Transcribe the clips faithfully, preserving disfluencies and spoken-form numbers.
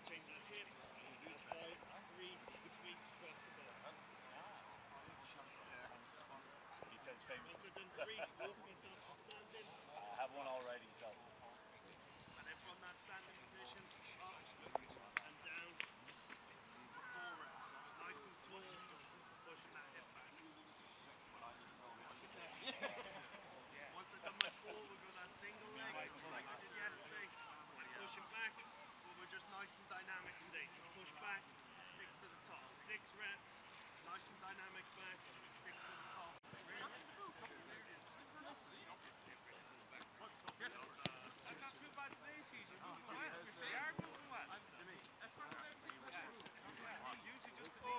We'll take that hit. We'll do the five, three, between, across the ball. He says famously. Once I've done three, walk myself to standing. I have one already, so. And then from that standing position, up and down for four rounds. Nice and tall, pushing that hip back. Once I've done my four, we'll go that single leg, like I did yesterday. Pushing back, but we're just nice and dynamic today. So push back, stick to the top. Six reps, nice and dynamic back, stick to the top. That's not too bad today, Caesar. They are moving well. That's what I'm saying. Usually just to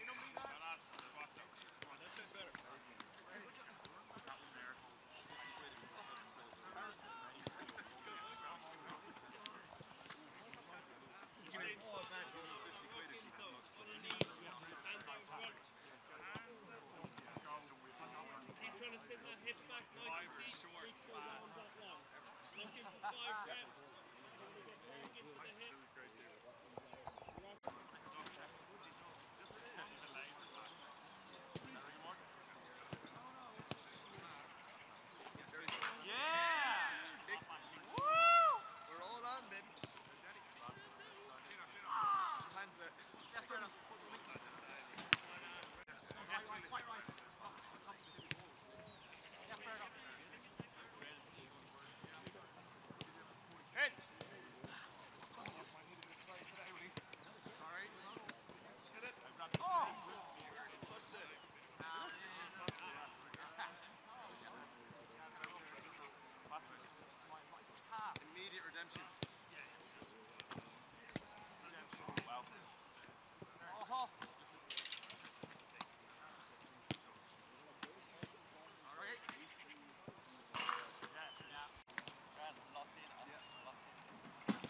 you don't need that. That's been better. That one there. You can make all of that for fifty quid if you come up to it. Keep trying to send that hip back nice and deep. Reach for the arms up long. Looking for five reps. Walk into the hip. Yeah! Woo! We're all on, baby. That's good enough. Quite right, quite right. Yeah, fair enough. Hit! Sorry. Hit it. Oh! Touched it. Um, Immediate redemption. Redemption. Oh, wow. Oh. All right. Yeah, yeah. That's locked in. Yeah. Locked in.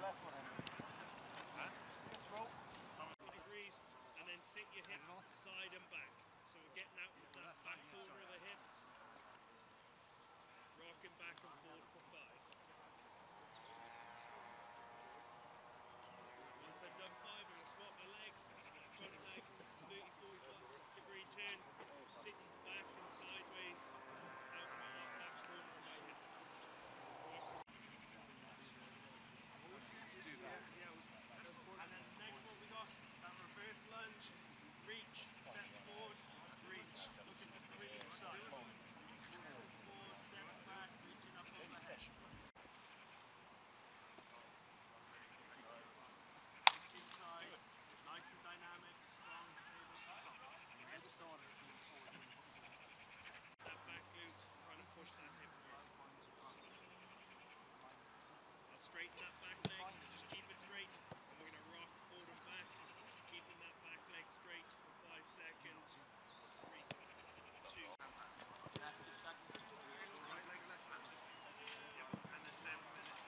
Left one, huh? Degrees, and then sit your hip side and back. So we're getting out with that back corner of the hip, rocking back and forth for five. Once I've done five, I'm going to swap my legs, front leg, thirty, forty-five degree turn, sitting back and sideways, out of my back corner of my hip. Do that. Yeah, and then the next one we got, that reverse lunge, reach, step forward, reach, looking for three each side. Forward, step back, reaching up over the head. Reach inside, nice and dynamic, strong, stable. That back glute, trying to push that hip forward. Straighten that back leg, just keep it straight, and we're going to rock forward and back, keeping that back leg straight for five seconds. Three, two, right leg left, and then seven minutes.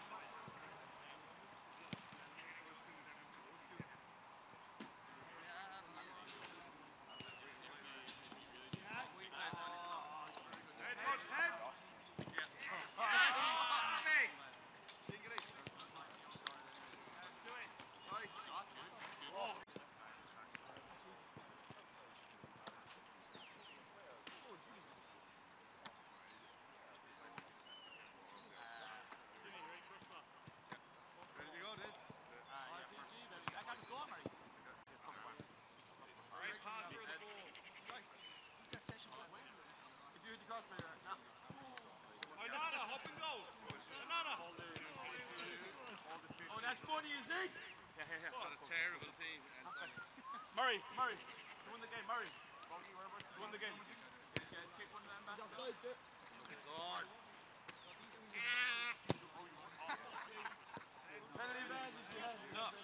Murray, Murray, you won the game, Murray. You won the game. Guys, kick one of them back. God. Penalty bad, yes.